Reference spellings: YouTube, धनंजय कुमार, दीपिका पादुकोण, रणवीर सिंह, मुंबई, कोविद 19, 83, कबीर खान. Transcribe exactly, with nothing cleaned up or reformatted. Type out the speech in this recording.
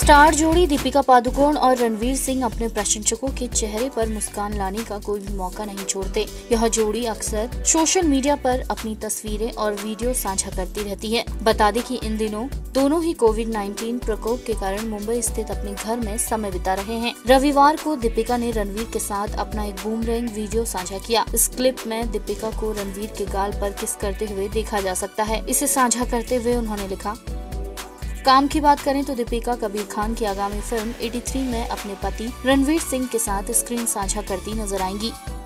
Star जोड़ी दीपिका पादुकोण और रणवीर सिंह अपने प्रशंसकों के चेहरे पर मुस्कान लाने का कोई भी मौका नहीं छोड़ते। यह जोड़ी अक्सर सोशल मीडिया पर अपनी तस्वीरें और वीडियो साझा करती रहती है। बता दें कि इन दिनों दोनों ही कोविड उन्नीस प्रकोप के कारण मुंबई स्थित अपने घर में समय बिता रहे हैं। रविवार को दीपिका ने रणवीर के साथ अपना एक बूमरैंग वीडियो साझा किया। इस क्लिप में दीपिका को रणवीर के गाल पर किस करते हुए देखा जा सकता है। इसे साझा करते हुए उन्होंने लिखा, काम की बात करें तो दीपिका कबीर खान की आगामी फिल्म तिरासी में अपने पति रणवीर सिंह के साथ स्क्रीन साझा करती नजर आएंगी।